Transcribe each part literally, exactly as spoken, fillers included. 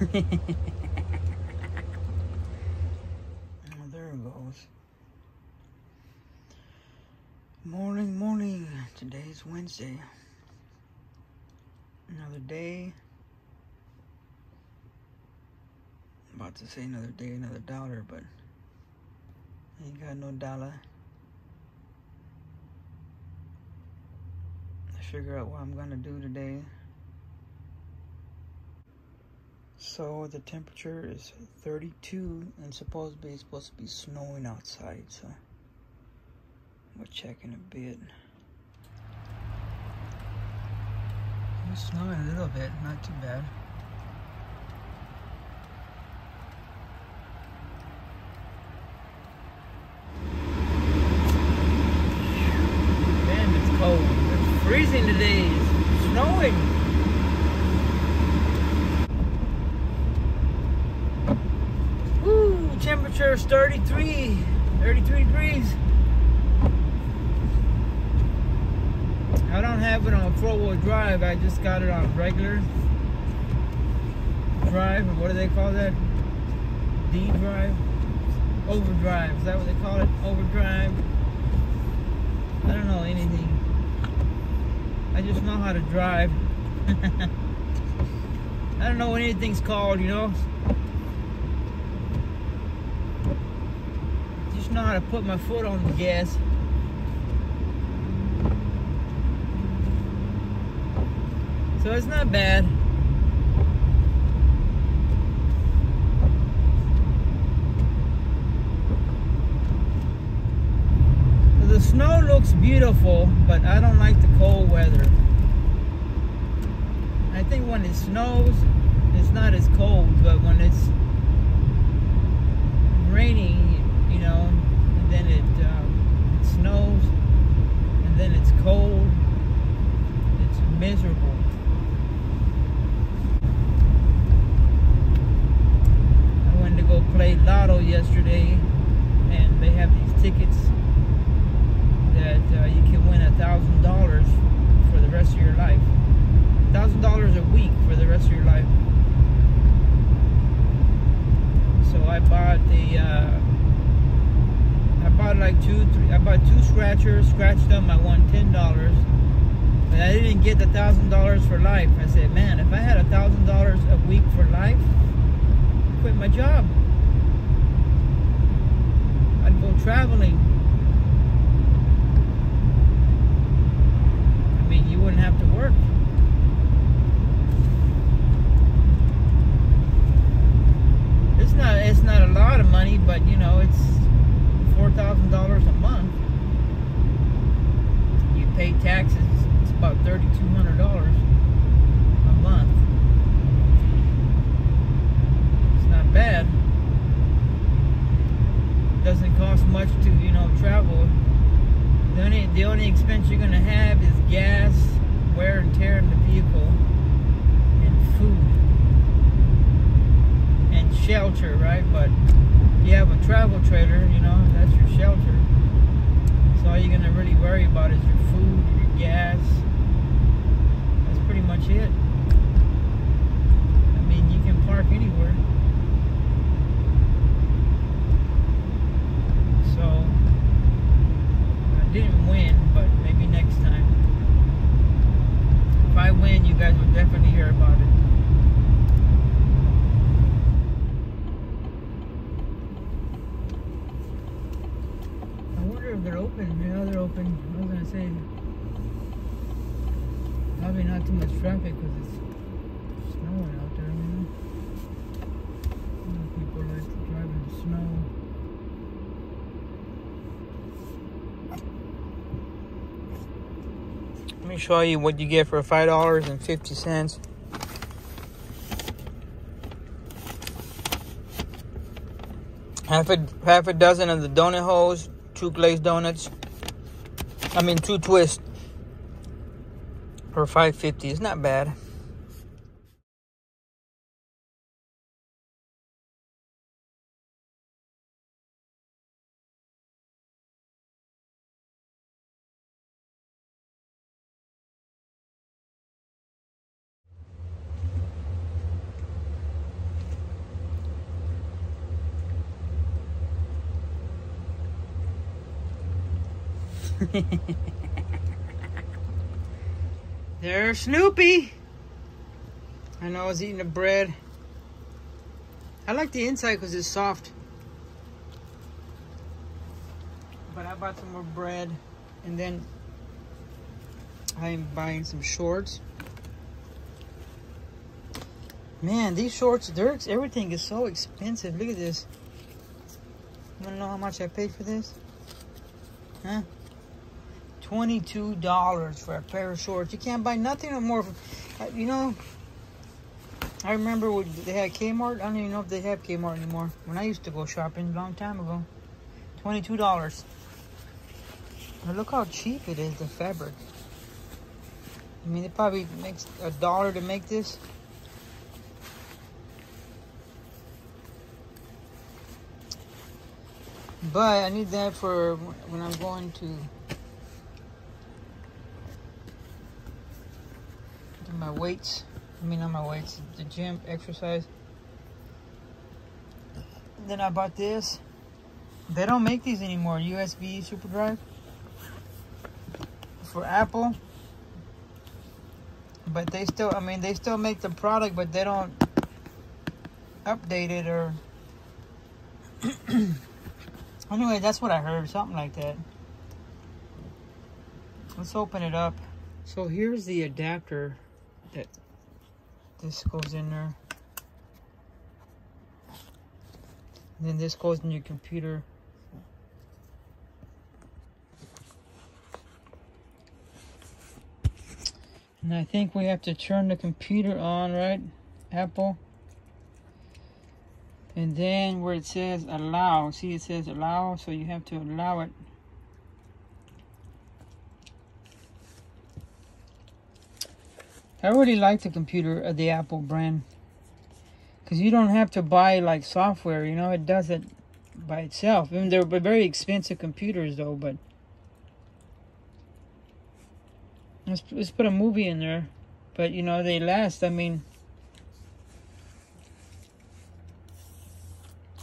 Oh, there it goes. Morning, morning. Today's Wednesday. Another day. I'm about to say another day, another dollar, but I ain't got no dollar. I figure out what I'm gonna do today. So the temperature is thirty-two and supposedly it's supposed to be snowing outside, so we'll check in a bit. It's snowing a little bit, not too bad. Damn, it's cold. It's freezing today. It's snowing. Temperature is thirty-three, thirty-three degrees. I don't have it on four-wheel drive. I just got it on regular drive. Or what do they call that? D drive? Overdrive. Is that what they call it? Overdrive? I don't know anything. I just know how to drive. I don't know what anything's called, you know? Know how to put my foot on the gas. So it's not bad. The snow looks beautiful, but I don't like the cold weather. I think when it snows, it's not as cold, but when it's raining, you know, and then it, um, it snows, and then it's cold, it's miserable. I went to go play Lotto yesterday, and they have these tickets that uh, you can win a thousand dollars for the rest of your life, a thousand dollars a week for the rest of your life. So I bought the uh, I bought like two, three, I bought two scratchers, scratched them, I won ten dollars. But I didn't get the thousand dollars for life. I said, man, if I had a thousand dollars a week for life, I'd quit my job. I'd go traveling. I mean, you wouldn't have to work. It's not it's not a lot of money, but you know, it's four thousand dollars a month. You pay taxes, it's about thirty-two hundred dollars a month. It's not bad. It doesn't cost much to, you know, travel. The only, the only expense you're going to have is gas, wear and tear in the vehicle, and food, and shelter, right? But you have a travel trailer, you know, that's your shelter. So all you're gonna really worry about is your food, your gas. That's pretty much it. I mean, you can park anywhere. So I didn't win, but maybe next time. If I win, you guys will definitely hear about it. They're open, you know, they're open. I was gonna say, probably not too much traffic because it's snowing out there, man. You know, people like to drive in the snow. Let me show you what you get for five dollars and fifty cents. Half a, half a dozen of the donut holes. Two glazed donuts. I mean, two twists for five fifty. It's not bad. There's Snoopy. I know I was eating the bread. I like the inside because it's soft. But I bought some more bread. And then I'm buying some shorts. Man, these shorts, they're, everything is so expensive. Look at this. You want to know how much I paid for this? Huh? twenty-two dollars for a pair of shorts. You can't buy nothing or more. You know, I remember when they had Kmart. I don't even know if they have Kmart anymore. When I used to go shopping a long time ago. twenty-two dollars. Now look how cheap it is, the fabric. I mean, it probably makes a dollar to make this. But I need that for when I'm going to do my weights. I mean, not my weights, the gym, exercise. Then I bought this. They don't make these anymore. U S B SuperDrive for Apple. But they still, I mean, they still make the product, but they don't update it or... Anyway, that's what I heard, something like that. Let's open it up. So here's the adapter that this goes in there. And then this goes in your computer. And I think we have to turn the computer on, right, Apple? And then where it says allow, see it says allow, so you have to allow it. I really like the computer of the Apple brand. Because you don't have to buy like software, you know, it does it by itself. I mean, they're very expensive computers though, but... Let's, let's put a movie in there. But you know, they last, I mean...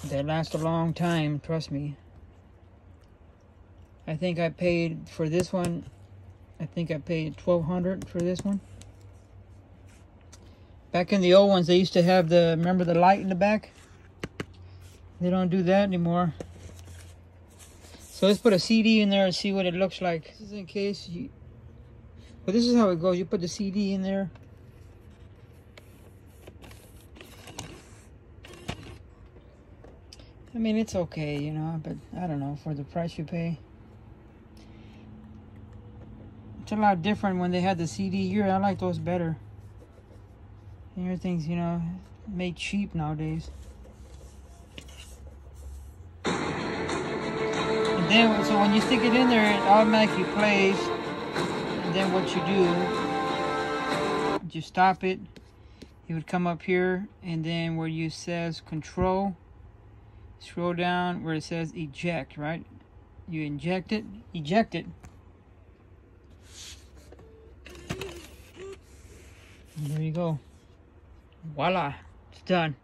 They last a long time, trust me. I think I paid for this one, I think I paid twelve hundred dollars for this one. Back in the old ones, they used to have the, remember the light in the back? They don't do that anymore. So let's put a C D in there and see what it looks like. This is in case you, but this is how it goes, you put the C D in there. I mean, it's okay, you know, but I don't know, for the price you pay. It's a lot different when they had the C D here. I like those better. And your things, you know, made cheap nowadays. And then, so when you stick it in there, it automatically plays. And then what you do, you stop it. You would come up here, and then where you says control, scroll down where it says eject, right? You inject it, eject it. And there you go. Voila, it's done.